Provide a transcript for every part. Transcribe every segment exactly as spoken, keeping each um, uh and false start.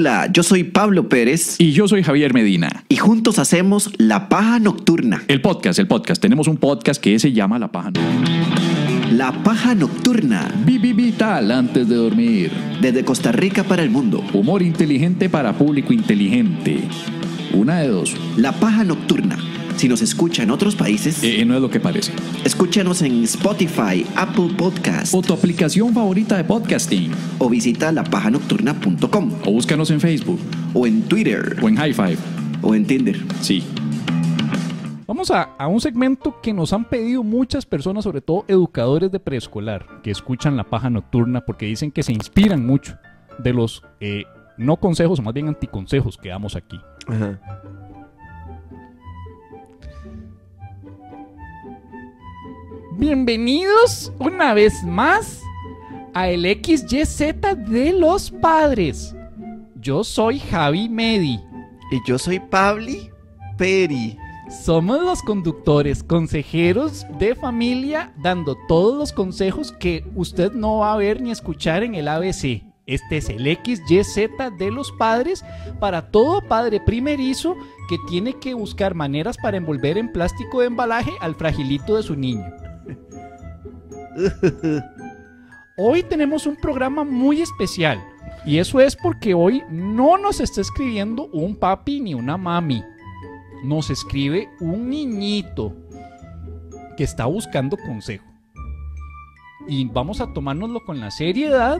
Hola, yo soy Pablo Pérez. Y yo soy Javier Medina. Y juntos hacemos La Paja Nocturna. El podcast, el podcast. Tenemos un podcast que se llama La Paja Nocturna. La Paja Nocturna. Vivi vital antes de dormir. Desde Costa Rica para el mundo. Humor inteligente para público inteligente. Una de dos. La Paja Nocturna. Si nos escucha en otros países... Eh, no es lo que parece. Escúchanos en Spotify, Apple Podcast. O tu aplicación favorita de podcasting. O visita la paja nocturna punto com. O búscanos en Facebook. O en Twitter. O en High Five. O en Tinder. Sí. Vamos a, a un segmento que nos han pedido muchas personas, sobre todo educadores de preescolar, que escuchan La Paja Nocturna porque dicen que se inspiran mucho de los eh, no consejos, o más bien anticonsejos que damos aquí. Ajá. Bienvenidos una vez más a el equis ye zeta de los padres. Yo soy Javi Medi. Y yo soy Pabli Peri. Somos los conductores, consejeros de familia, dando todos los consejos que usted no va a ver ni escuchar en el a be ce. Este es el equis ye zeta de los padres para todo padre primerizo que tiene que buscar maneras para envolver en plástico de embalaje al fragilito de su niño. Hoy tenemos un programa muy especial, y eso es porque hoy no nos está escribiendo un papi ni una mami. Nos escribe un niñito que está buscando consejo, y vamos a tomárnoslo con la seriedad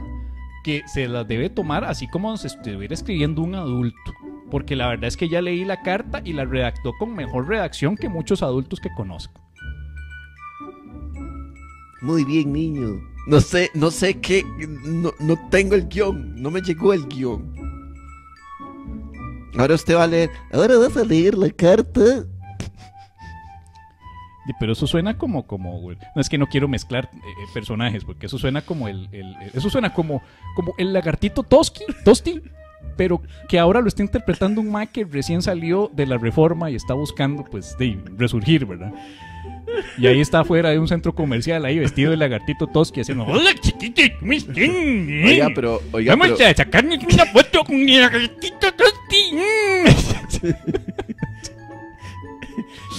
que se las debe tomar, así como nos estuviera escribiendo un adulto, porque la verdad es que ya leí la carta y la redactó con mejor redacción que muchos adultos que conozco. Muy bien, niño. No sé, no sé qué... No, no tengo el guión. No me llegó el guión. Ahora usted va a leer... Ahora vas a leer la carta. Pero eso suena como... como no, es que no quiero mezclar eh, personajes, porque eso suena como el... el, el eso suena como, como el lagartito Tosty, Tosty, pero que ahora lo está interpretando un mae que recién salió de la reforma y está buscando, pues, de resurgir, ¿verdad? Y ahí está afuera de un centro comercial, ahí vestido de lagartito Tosky, haciendo ¡hola, chiquitos! ¿Cómo están? Oiga, pero... Oiga, vamos pero... a sacarnos una foto con el lagartito Tosky.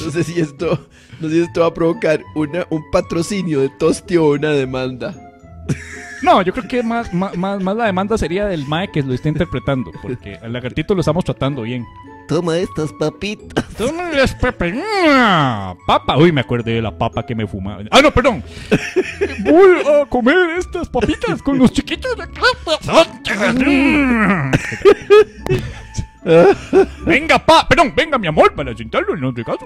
No sé si esto... No sé si esto va a provocar una, un patrocinio de Tosty o una demanda. No, yo creo que más, más, más la demanda sería del mae que lo está interpretando, porque al lagartito lo estamos tratando bien. Toma estas papitas. Toma las papas. Papa. Uy, me acordé de la papa que me fumaba. Ah, no, perdón. Voy a comer estas papitas con los chiquitos de casa. Venga, pa. Perdón, venga, mi amor, para sentarlo en los regalos.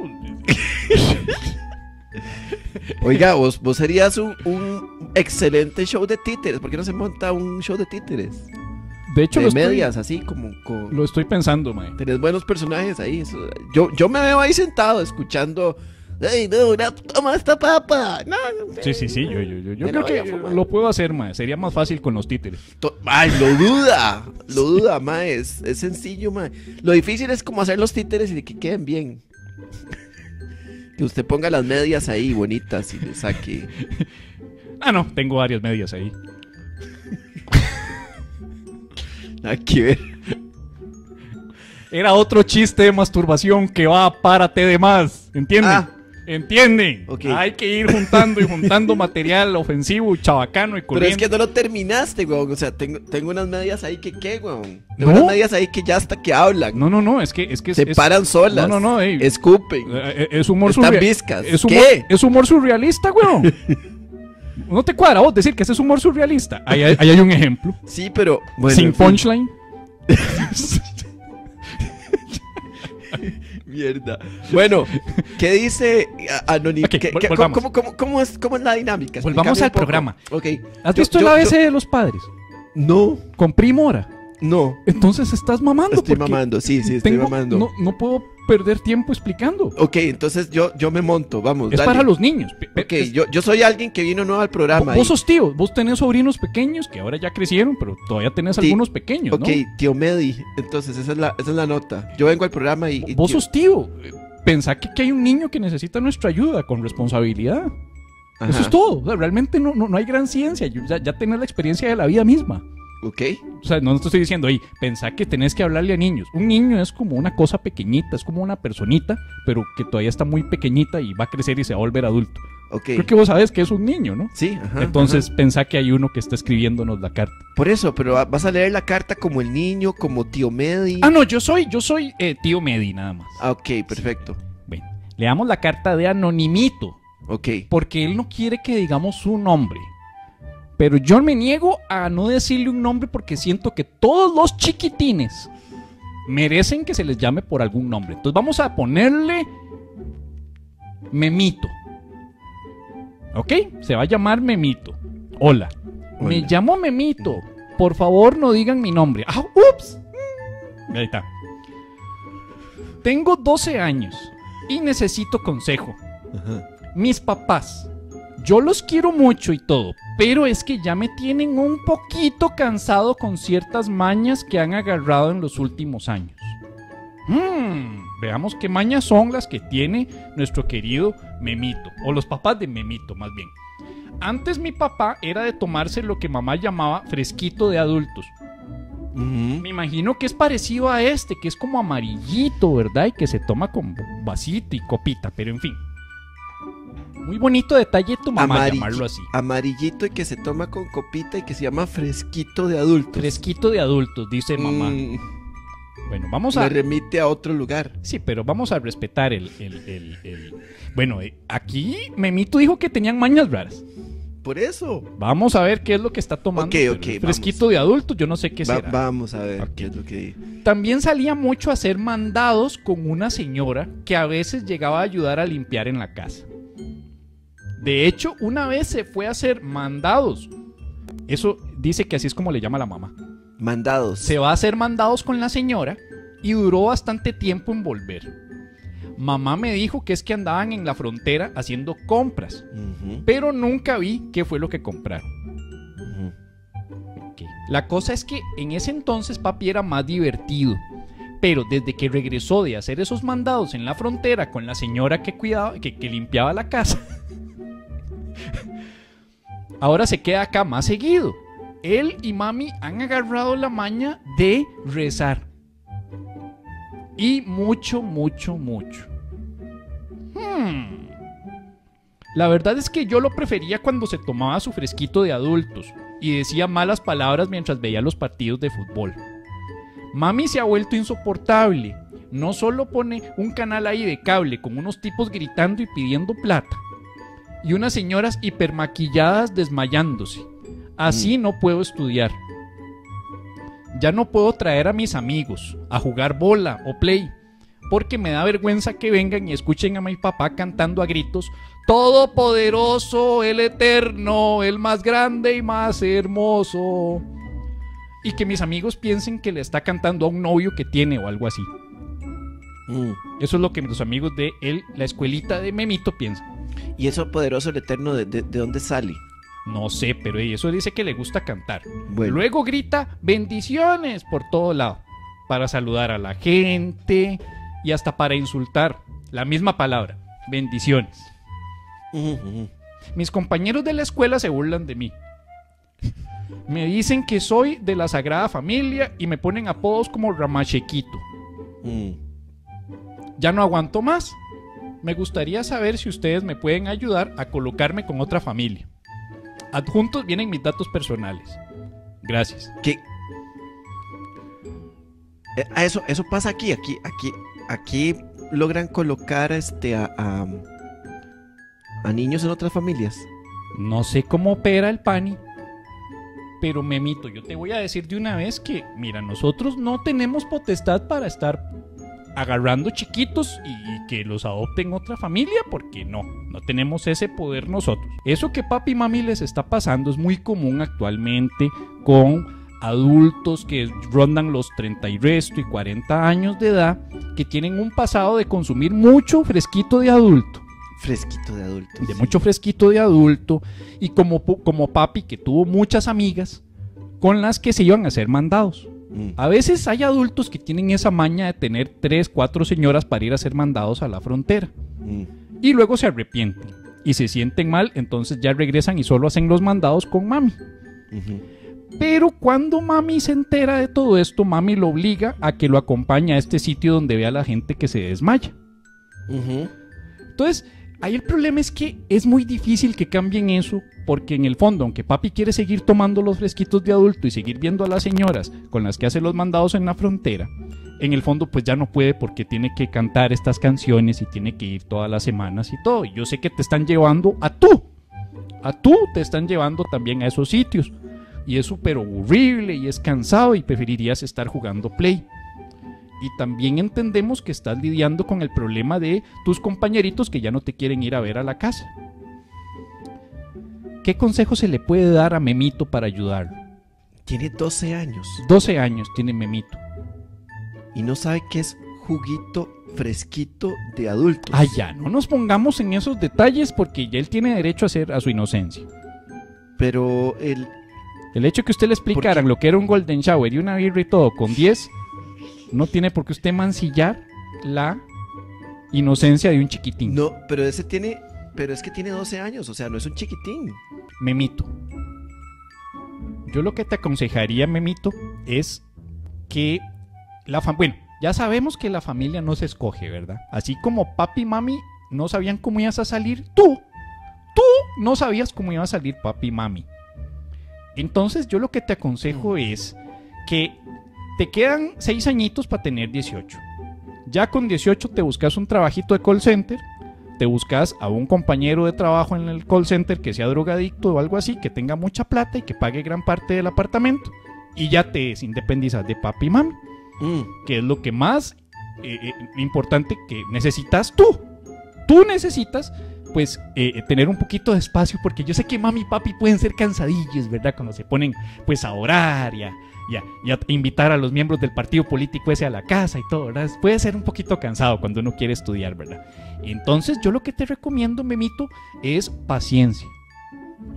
Oiga, vos, vos serías un, un excelente show de títeres. ¿Por qué no se monta un show de títeres? De hecho, de medias, estoy, así como, como... Lo estoy pensando, mae. Tenés buenos personajes ahí. Eso, yo, yo me veo ahí sentado escuchando... ¡Ey, no, no, toma esta papa! No, no, sí, sí, sí. Yo, yo, yo, yo creo que lo puedo hacer, mae. Sería más fácil con los títeres. To ¡Ay, lo duda! Lo duda, mae. Es, es sencillo, mae. Lo difícil es como hacer los títeres y que queden bien. Que usted ponga las medias ahí, bonitas, y le saque... Ah, no. Tengo varias medias ahí. Nada que ver. Era otro chiste de masturbación que va para T de más. ¿Entienden? Ah, ¿Entienden? Okay. Hay que ir juntando y juntando material ofensivo, chabacano y corriente. Pero es que no lo terminaste, weón. O sea, tengo, tengo unas medias ahí que qué, weón. Tengo ¿No? unas medias ahí que ya hasta que hablan. No, no, no. Es que... Es que Se es, paran solas. No, no, no. Ey, escupen. Es humor surrealista. Es humor, ¿Qué? Es humor surrealista, weón. ¿No te cuadra vos decir que ese es humor surrealista? Ahí hay, ahí hay un ejemplo. Sí, pero... Bueno, sin punchline. Mierda. Bueno, ¿qué dice Anónimo? Okay, ¿cómo, cómo, cómo, cómo, es, ¿Cómo es la dinámica? Volvamos al programa. Okay. ¿Has yo, visto yo, el a be ce yo... de los padres? No. ¿Con Primora? No. Entonces estás mamando. Estoy mamando, sí, sí, estoy tengo, mamando. No, no puedo perder tiempo explicando. Ok, entonces yo, yo me monto, vamos. Es dale. Para los niños. Ok, es... yo, yo soy alguien que vino nuevo al programa. Vos, vos sos tío, vos tenés sobrinos pequeños que ahora ya crecieron, pero todavía tenés T algunos pequeños, okay, ¿no? Ok, tío Medi, entonces esa es, la, esa es la nota. Yo vengo al programa y... y vos tío... sos tío. Pensá que, que hay un niño que necesita nuestra ayuda con responsabilidad. Ajá. Eso es todo. O sea, realmente no, no, no hay gran ciencia. Ya, ya tenés la experiencia de la vida misma. Ok. O sea, no te estoy diciendo, ahí, pensá que tenés que hablarle a niños. Un niño es como una cosa pequeñita, es como una personita, pero que todavía está muy pequeñita y va a crecer y se va a volver adulto. Okay. Creo que vos sabés que es un niño, ¿no? Sí. Ajá, entonces ajá. pensá que hay uno que está escribiéndonos la carta. Por eso, pero vas a leer la carta como el niño, como tío Medi. Ah, no, yo soy, yo soy eh, tío Medi nada más. Ah, ok, perfecto. Sí. Bueno, le damos la carta de anonimito. Ok. Porque él no quiere que digamos su nombre. Pero yo me niego a no decirle un nombre porque siento que todos los chiquitines merecen que se les llame por algún nombre. Entonces vamos a ponerle Memito. ¿Ok? Se va a llamar Memito. Hola. Hola. Me llamo Memito. Por favor, no digan mi nombre. ¡Ah, ups! Ahí está. Tengo doce años y necesito consejo. Ajá. Mis papás. Yo los quiero mucho y todo, pero es que ya me tienen un poquito cansado con ciertas mañas que han agarrado en los últimos años. Mm, veamos qué mañas son las que tiene nuestro querido Memito, o los papás de Memito más bien. Antes mi papá era de tomarse lo que mamá llamaba fresquito de adultos. Uh-huh. Me imagino que es parecido a este, que es como amarillito, ¿verdad? Y que se toma con vasito y copita, pero en fin. Muy bonito detalle tu mamá Amarill- llamarlo así. Amarillito y que se toma con copita y que se llama fresquito de adultos. Fresquito de adultos, dice mamá. Mm. Bueno, vamos a... Me remite a otro lugar. Sí, pero vamos a respetar el... el, el, el... Bueno, eh, aquí Memito dijo que tenían mañas raras. Por eso. Vamos a ver qué es lo que está tomando. Okay, okay, fresquito vamos. De adultos, yo no sé qué Va- será. Vamos a ver okay. qué es lo que... También salía mucho a hacer mandados con una señora que a veces llegaba a ayudar a limpiar en la casa. De hecho, una vez se fue a hacer mandados. Eso dice que así es como le llama la mamá. Mandados. Se va a hacer mandados con la señora y duró bastante tiempo en volver. Mamá me dijo que es que andaban en la frontera haciendo compras, uh-huh. pero nunca vi qué fue lo que compraron. Uh-huh. Okay. La cosa es que en ese entonces papi era más divertido. Pero desde que regresó de hacer esos mandados en la frontera con la señora que cuidaba, que, que limpiaba la casa... Ahora se queda acá más seguido. Él y mami han agarrado la maña de rezar. Y mucho, mucho, mucho. Hmm. La verdad es que yo lo prefería cuando se tomaba su fresquito de adultos y decía malas palabras mientras veía los partidos de fútbol. Mami se ha vuelto insoportable. No solo pone un canal ahí de cable con unos tipos gritando y pidiendo plata. Y unas señoras hipermaquilladas desmayándose. Así no puedo estudiar. Ya no puedo traer a mis amigos a jugar bola o play, porque me da vergüenza que vengan y escuchen a mi papá cantando a gritos: Todopoderoso, el eterno, el más grande y más hermoso. Y que mis amigos piensen que le está cantando a un novio que tiene o algo así. Mm. Eso es lo que los amigos de él, la escuelita de Memito, piensan. ¿Y eso poderoso, el eterno, de, de, de dónde sale? No sé, pero eso dice que le gusta cantar. Bueno. Luego grita bendiciones por todo lado, para saludar a la gente y hasta para insultar. La misma palabra, bendiciones. Uh-huh. Mis compañeros de la escuela se burlan de mí. Me dicen que soy de la Sagrada Familia y me ponen apodos como Ramachequito. Mm. Ya no aguanto más. Me gustaría saber si ustedes me pueden ayudar a colocarme con otra familia. Adjuntos vienen mis datos personales. Gracias. ¿Qué? Eso, eso pasa aquí, aquí, aquí, aquí logran colocar este a, a, a niños en otras familias. No sé cómo opera el PANI, pero Memito, yo te voy a decir de una vez que, mira, nosotros no tenemos potestad para estar agarrando chiquitos y que los adopten otra familia, porque no, no tenemos ese poder nosotros. Eso que papi y mami les está pasando es muy común actualmente con adultos que rondan los treinta y resto y cuarenta años de edad, que tienen un pasado de consumir mucho fresquito de adulto. Fresquito de adulto. De sí. mucho fresquito de adulto. Y como, como papi, que tuvo muchas amigas con las que se iban a hacer mandados. A veces hay adultos que tienen esa maña de tener tres, cuatro señoras para ir a ser mandados a la frontera. Mm. Y luego se arrepienten y se sienten mal, entonces ya regresan y solo hacen los mandados con mami. Uh-huh. Pero cuando mami se entera de todo esto, mami lo obliga a que lo acompañe a este sitio donde ve a la gente que se desmaya. Uh-huh. Entonces, ahí el problema es que es muy difícil que cambien eso, porque en el fondo, aunque papi quiere seguir tomando los fresquitos de adulto y seguir viendo a las señoras con las que hace los mandados en la frontera, en el fondo pues ya no puede porque tiene que cantar estas canciones y tiene que ir todas las semanas y todo. Y yo sé que te están llevando a tú, a tú te están llevando también a esos sitios. Y es súper horrible y es cansado y preferirías estar jugando Play. Y también entendemos que estás lidiando con el problema de tus compañeritos que ya no te quieren ir a ver a la casa. ¿Qué consejo se le puede dar a Memito para ayudarlo? Tiene doce años. doce años tiene Memito. Y no sabe qué es juguito fresquito de adultos. Ah, ya, no nos pongamos en esos detalles porque ya él tiene derecho a hacer a su inocencia. Pero el... El hecho que usted le explicaran lo que era un golden shower y una birra y todo con diez, no tiene por qué usted mancillar la inocencia de un chiquitín. No, pero ese tiene, pero es que tiene doce años, o sea, no es un chiquitín. Memito, yo lo que te aconsejaría, Memito, es que la familia... Bueno, ya sabemos que la familia no se escoge, ¿verdad? Así como papi y mami no sabían cómo ibas a salir, tú, tú no sabías cómo iba a salir papi y mami. Entonces yo lo que te aconsejo es que te quedan seis añitos para tener dieciocho. Ya con dieciocho te buscas un trabajito de call center, te buscas a un compañero de trabajo en el call center que sea drogadicto o algo así, que tenga mucha plata y que pague gran parte del apartamento, y ya te independizas de papi y mami, mm. que es lo que más eh, eh, importante que necesitas tú. Tú necesitas... pues eh, tener un poquito de espacio, porque yo sé que mami y papi pueden ser cansadillos, ¿verdad? Cuando se ponen pues a orar y a, y, a, y a invitar a los miembros del partido político ese a la casa y todo, ¿verdad? Puede ser un poquito cansado cuando uno quiere estudiar, ¿verdad? Entonces yo lo que te recomiendo, Memito, es paciencia.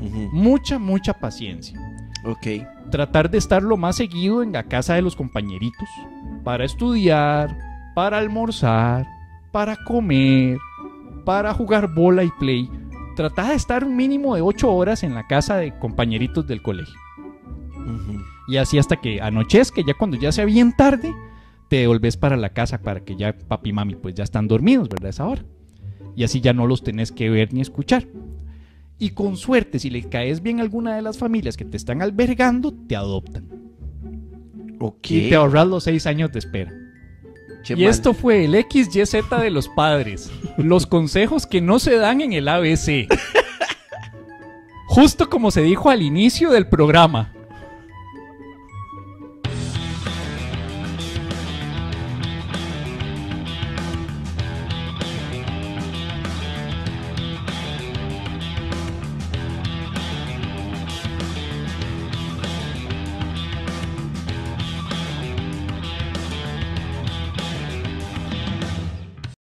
Uh-huh. Mucha, mucha paciencia. Ok. Tratar de estar lo más seguido en la casa de los compañeritos para estudiar, para almorzar, para comer, para jugar bola y play. Trata de estar un mínimo de ocho horas en la casa de compañeritos del colegio. Uh-huh. Y así hasta que anochezca, ya cuando ya sea bien tarde, te devolves para la casa para que ya papi y mami pues ya están dormidos, ¿verdad? Esa hora. Y así ya no los tenés que ver ni escuchar. Y con suerte, si le caes bien a alguna de las familias que te están albergando, te adoptan. Ok. Y te ahorras los seis años de espera. Qué y mal. Esto fue el equis y zeta de los padres. Los consejos que no se dan en el A B C. Justo como se dijo al inicio del programa.